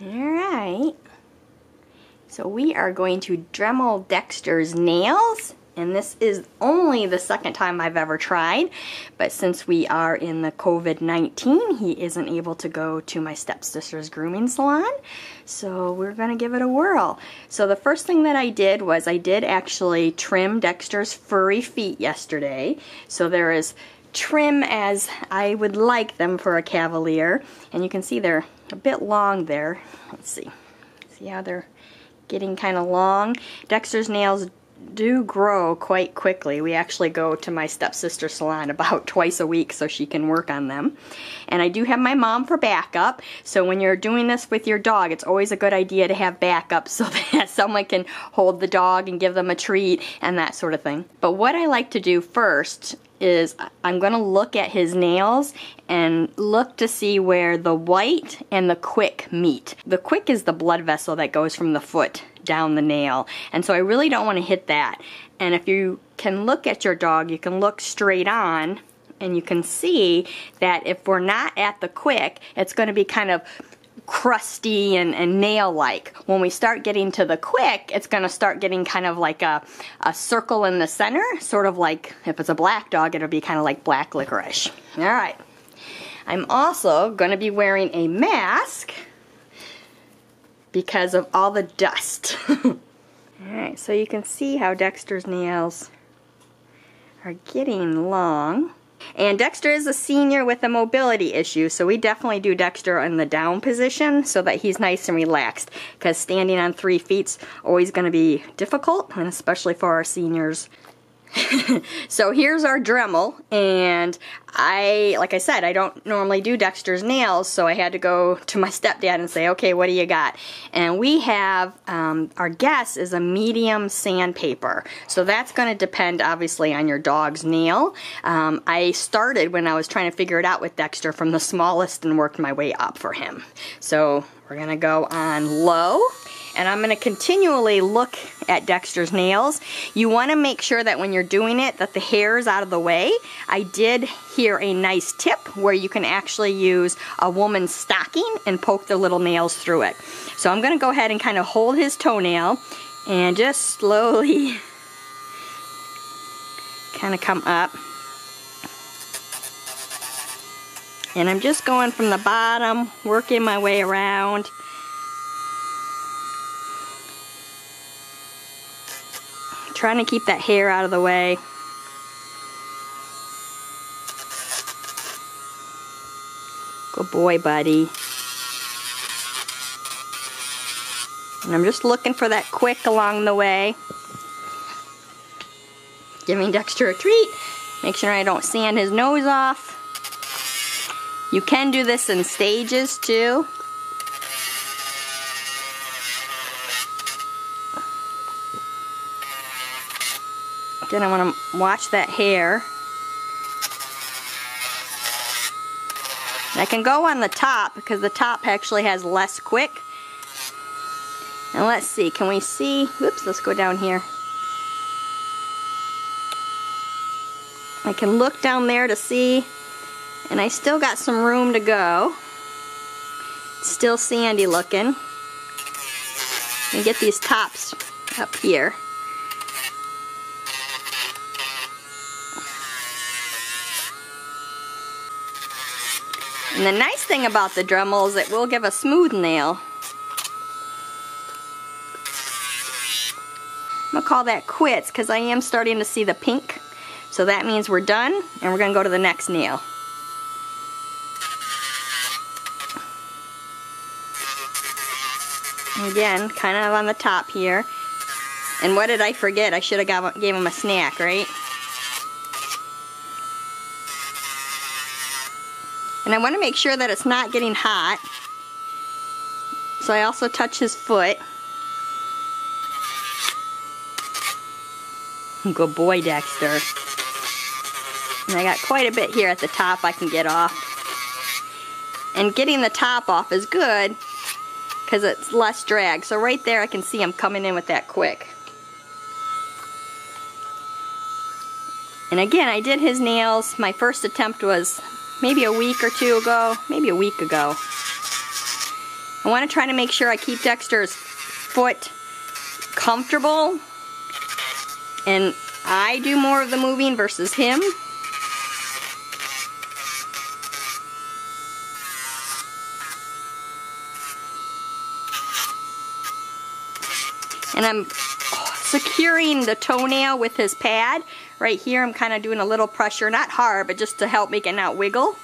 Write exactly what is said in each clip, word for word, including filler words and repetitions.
Alright, so we are going to Dremel Dexter's nails, and this is only the second time I've ever tried, but since we are in the COVID nineteen, he isn't able to go to my stepsister's grooming salon, so we're going to give it a whirl. So the first thing that I did was I did actually trim Dexter's furry feet yesterday, so there is trim as I would like them for a Cavalier, and you can see they're a bit long there. Let's see. See how they're getting kind of long. Dexter's nails do grow quite quickly. We actually go to my stepsister's salon about twice a week so she can work on them. And I do have my mom for backup, so when you're doing this with your dog, it's always a good idea to have backup so that someone can hold the dog and give them a treat and that sort of thing. But what I like to do first is I'm going to look at his nails and look to see where the white and the quick meet. The quick is the blood vessel that goes from the foot down the nail, and so I really don't want to hit that. And if you can look at your dog, you can look straight on, and you can see that if we're not at the quick, it's going to be kind of crusty and, and nail-like. When we start getting to the quick, it's going to start getting kind of like a, a circle in the center, sort of like if it's a black dog, it'll be kind of like black licorice. All right. I'm also going to be wearing a mask because of all the dust. All right, so you can see how Dexter's nails are getting long. And Dexter is a senior with a mobility issue, so we definitely do Dexter in the down position so that he's nice and relaxed, because standing on three feet's always going to be difficult, and especially for our seniors. So here's our Dremel, and I, like I said, I don't normally do Dexter's nails, so I had to go to my stepdad and say, okay, what do you got? And we have, um, our guess is a medium sandpaper. So that's going to depend, obviously, on your dog's nail. Um, I started when I was trying to figure it out with Dexter from the smallest and worked my way up for him. So we're going to go on low. And I'm going to continually look at Dexter's nails. You want to make sure that when you're doing it that the hair is out of the way. I did hear a nice tip where you can actually use a woman's stocking and poke the little nails through it. So I'm going to go ahead and kind of hold his toenail and just slowly kind of come up. And I'm just going from the bottom, working my way around. Trying to keep that hair out of the way. Good boy, buddy. And I'm just looking for that quick along the way. Giving Dexter a treat. Make sure I don't sand his nose off. You can do this in stages too. Then I want to watch that hair. And I can go on the top because the top actually has less quick. And let's see, can we see? Oops, let's go down here. I can look down there to see, and I still got some room to go. Still sandy looking. And get these tops up here. And the nice thing about the Dremel is it will give a smooth nail. I'm going to call that quits because I am starting to see the pink. So that means we're done, and we're going to go to the next nail. And again, kind of on the top here. And what did I forget? I should have gave him a snack, right? And I want to make sure that it's not getting hot. So I also touch his foot. Good boy, Dexter. And I got quite a bit here at the top I can get off. And getting the top off is good because it's less drag. So right there I can see him coming in with that quick. And again, I did his nails. My first attempt was maybe a week or two ago, maybe a week ago. I want to try to make sure I keep Dexter's foot comfortable, and I do more of the moving versus him. And I'm securing the toenail with his pad. Right here I'm kind of doing a little pressure, not hard, but just to help make it not wiggle.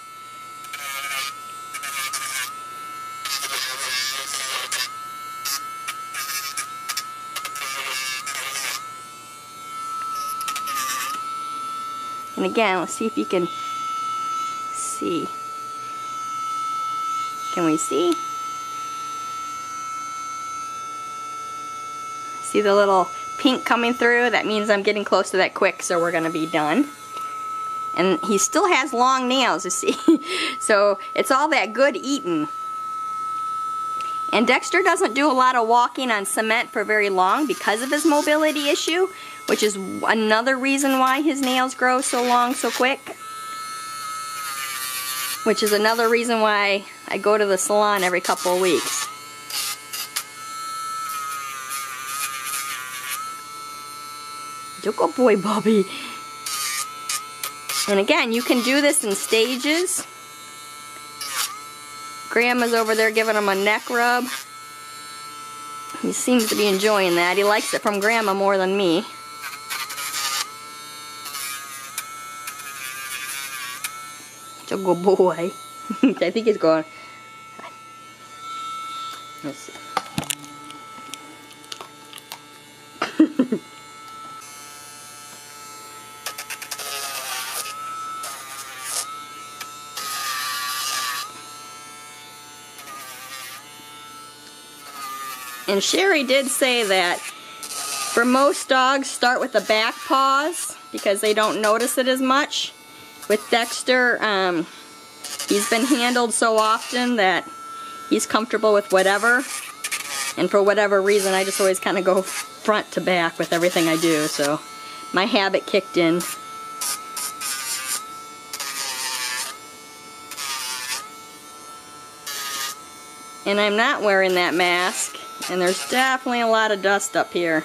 And again, let's see if you can see. Can we see? See the little pink coming through? That means I'm getting close to that quick, so we're going to be done. And he still has long nails, you see. So it's all that good eating. And Dexter doesn't do a lot of walking on cement for very long because of his mobility issue, which is another reason why his nails grow so long so quick. Which is another reason why I go to the salon every couple of weeks. Good boy, Bobby. And again, you can do this in stages. Grandma's over there giving him a neck rub. He seems to be enjoying that. He likes it from Grandma more than me. It's a good boy. I think he's going. Let's see. And Sherry did say that for most dogs, start with the back paws because they don't notice it as much. With Dexter, um, he's been handled so often that he's comfortable with whatever. And for whatever reason, I just always kind of go front to back with everything I do. So my habit kicked in. And I'm not wearing that mask. And there's definitely a lot of dust up here.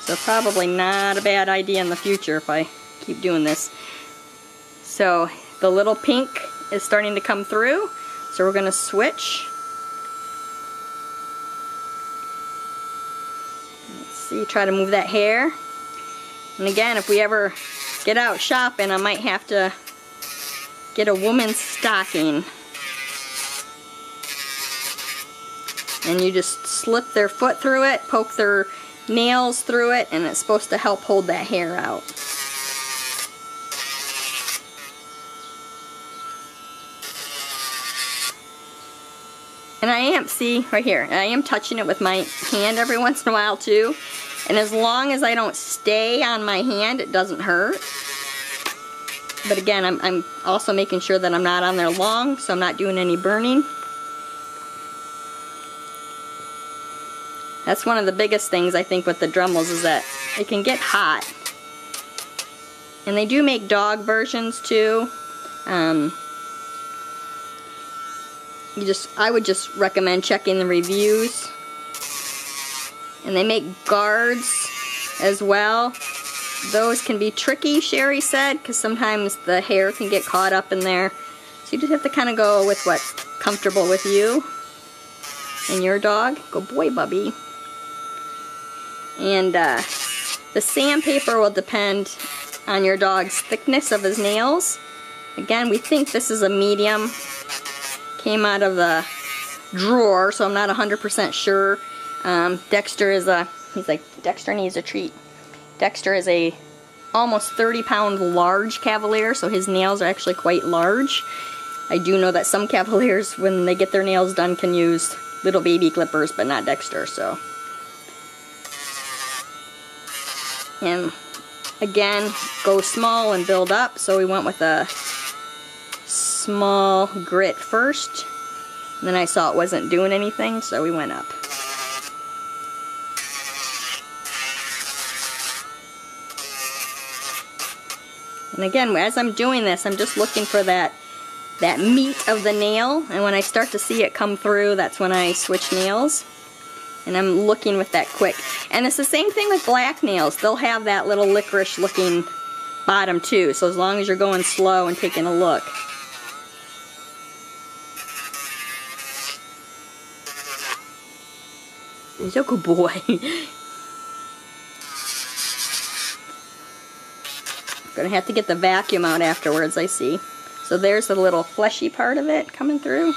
So probably not a bad idea in the future if I keep doing this. So the little pink is starting to come through. So we're going to switch. Let's see, try to move that hair. And again, if we ever get out shopping, I might have to get a woman's stocking. And you just slip their foot through it, poke their nails through it, and it's supposed to help hold that hair out. And I am, see, right here, I am touching it with my hand every once in a while too. And as long as I don't stay on my hand, it doesn't hurt. But again, I'm, I'm also making sure that I'm not on there long, so I'm not doing any burning. That's one of the biggest things, I think, with the Dremels is that it can get hot. And they do make dog versions, too. Um, you just, I would just recommend checking the reviews. And they make guards as well. Those can be tricky, Sherry said, because sometimes the hair can get caught up in there. So you just have to kind of go with what's comfortable with you and your dog. Good boy, Bubby. And uh, the sandpaper will depend on your dog's thickness of his nails. Again, we think this is a medium. Came out of the drawer, so I'm not one hundred percent sure. Um, Dexter is a, he's like, Dexter needs a treat. Dexter is a almost thirty pound large Cavalier, so his nails are actually quite large. I do know that some Cavaliers, when they get their nails done, can use little baby clippers, but not Dexter, so. And again, go small and build up, so we went with a small grit first, and then I saw it wasn't doing anything, so we went up. And again, as I'm doing this, I'm just looking for that that meat of the nail, and when I start to see it come through, that's when I switch nails. And I'm looking with that quick. And it's the same thing with black nails. They'll have that little licorice looking bottom too, so as long as you're going slow and taking a look. He's a good boy. Gonna have to get the vacuum out afterwards, I see. So there's the little fleshy part of it coming through.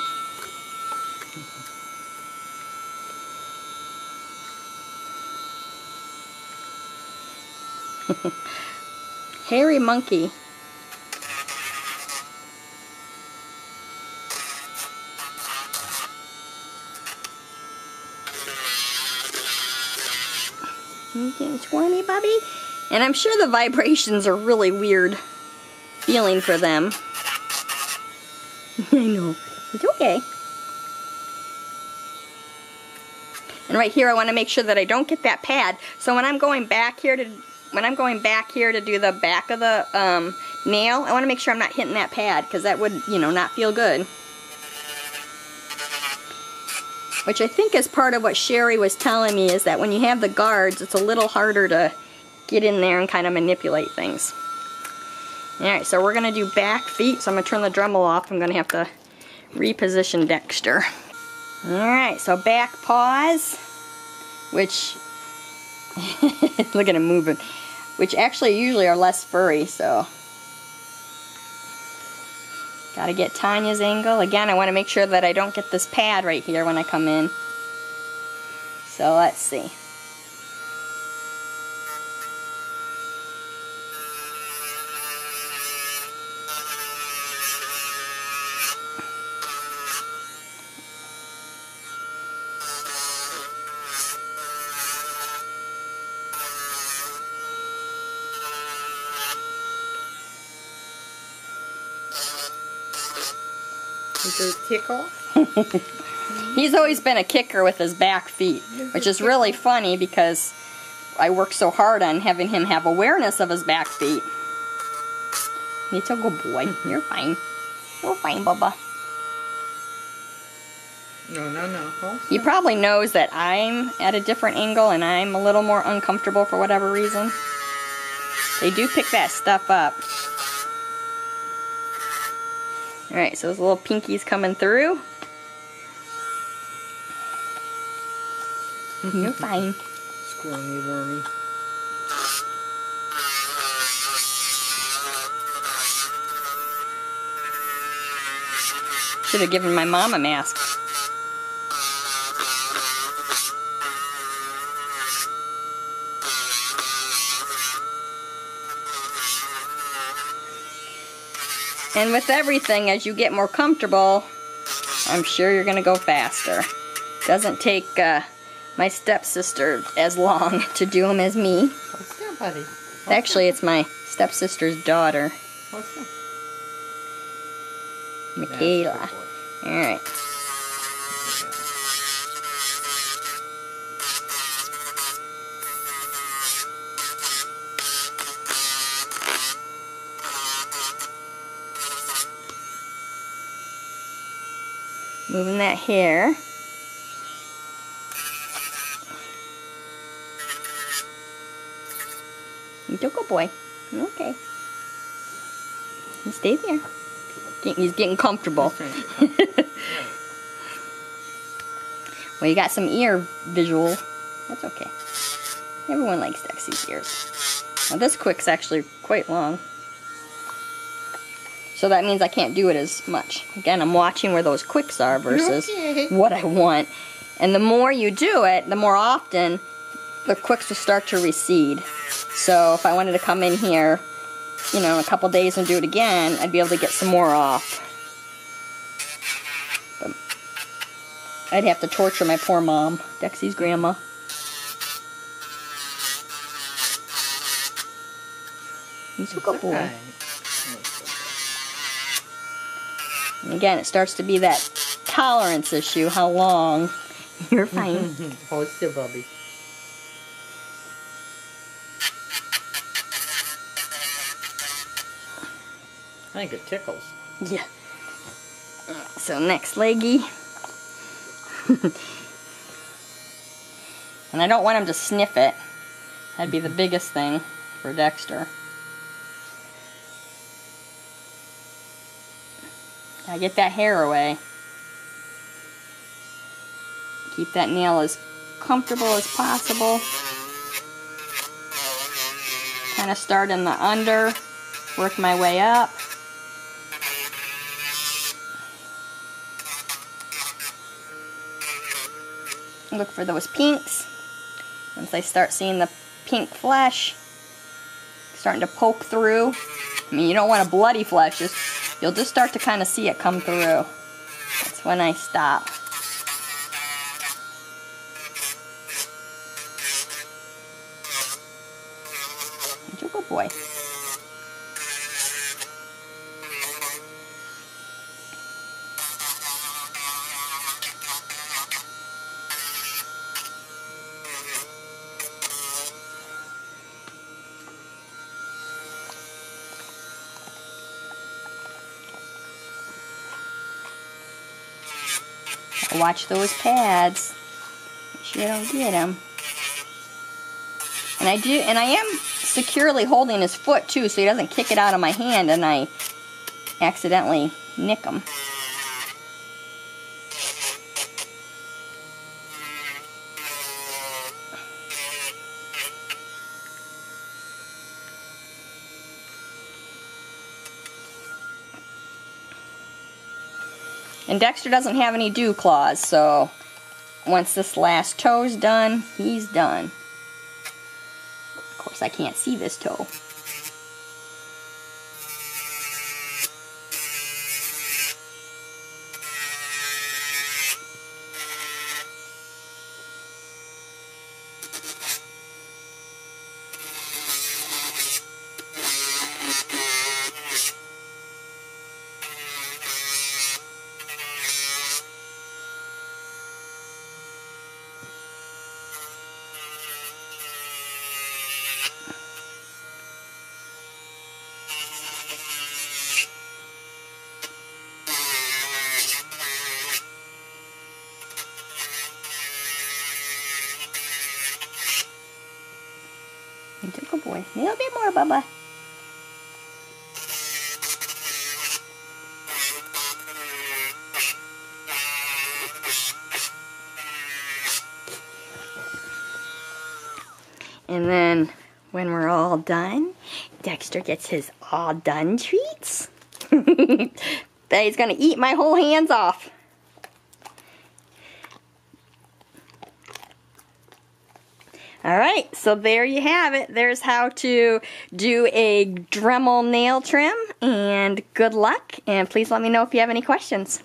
Hairy monkey. You getting squirmy, Bubby? And I'm sure the vibrations are really weird feeling for them. I know. It's okay. And right here I want to make sure that I don't get that pad. So when I'm going back here to when I'm going back here to do the back of the um, nail, I want to make sure I'm not hitting that pad, because that would, you know, not feel good. Which I think is part of what Sherry was telling me, is that when you have the guards, it's a little harder to get in there and kind of manipulate things. Alright, so we're going to do back feet, so I'm going to turn the Dremel off. I'm going to have to reposition Dexter. Alright, so back paws, which, look at him moving, which actually usually are less furry, so. Got to get Tanya's angle. Again, I want to make sure that I don't get this pad right here when I come in. So let's see. Tickle. He's always been a kicker with his back feet, which is really funny because I work so hard on having him have awareness of his back feet. He's a good boy. You're fine. You're fine, Bubba. No, no, no. Oh, he probably knows that I'm at a different angle and I'm a little more uncomfortable for whatever reason. They do pick that stuff up. Alright, so those little pinkies coming through. Mm-hmm. You're fine. Squirmy, wormy. Should have given my mom a mask. And with everything, as you get more comfortable, I'm sure you're going to go faster. Doesn't take uh, my stepsister as long to do them as me. What's that, buddy? What's Actually, that? It's my stepsister's daughter. What's that? Michaela. All right. Moving that hair. He's a good boy. Okay. Stay there. He's getting comfortable. Well, you got some ear visual. That's okay. Everyone likes Dexy's ears. Now this quick's actually quite long. So that means I can't do it as much. Again, I'm watching where those quicks are versus okay. what I want. And the more you do it, the more often the quicks will start to recede. So if I wanted to come in here, you know, in a couple days and do it again, I'd be able to get some more off. But I'd have to torture my poor mom, Dexy's grandma. He's a good boy. And again, it starts to be that tolerance issue, how long. You're fine. Hold still, Bubby. I think it tickles. Yeah. So next leggy. And I don't want him to sniff it. That'd be the biggest thing for Dexter. Gotta get that hair away. Keep that nail as comfortable as possible. Kind of start in the under, work my way up. Look for those pinks. Once I start seeing the pink flesh starting to poke through, I mean, you don't want a bloody flesh, just, you'll just start to kind of see it come through. That's when I stop. You're a good boy. Watch those pads. Make sure you don't get them. And I do, and I am securely holding his foot too, so he doesn't kick it out of my hand, and I accidentally nick him. And Dexter doesn't have any dew claws, so once this last toe's done, he's done. Of course, I can't see this toe. Good boy. A little bit more, Bubba. And then, when we're all done, Dexter gets his all done treats. That he's gonna eat my whole hands off. All right, so there you have it. There's how to do a Dremel nail trim, and good luck, and please let me know if you have any questions.